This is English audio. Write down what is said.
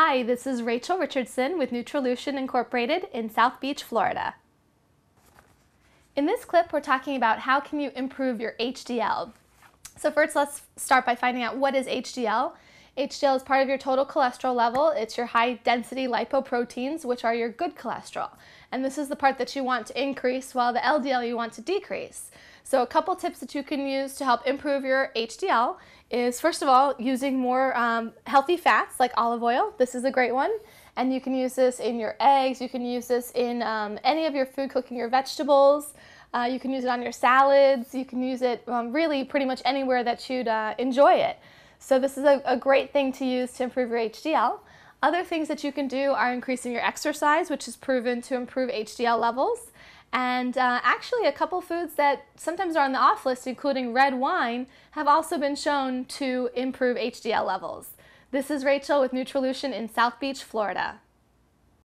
Hi, this is Rachel Richardson with Nutrolution Incorporated in South Beach, Florida. In this clip, we're talking about how can you improve your HDL. So first, let's start by finding out what is HDL. HDL is part of your total cholesterol level. It's your high-density lipoproteins, which are your good cholesterol. And this is the part that you want to increase, while the LDL you want to decrease. So a couple tips that you can use to help improve your HDL is, first of all, using more healthy fats like olive oil. This is a great one. And you can use this in your eggs. You can use this in any of your food, cooking your vegetables. You can use it on your salads. You can use it really pretty much anywhere that you'd enjoy it. So this is a great thing to use to improve your HDL. Other things that you can do are increasing your exercise, which is proven to improve HDL levels. And actually a couple foods that sometimes are on the off list, including red wine, have also been shown to improve HDL levels. This is Rachel with Nutrolution in South Beach, Florida.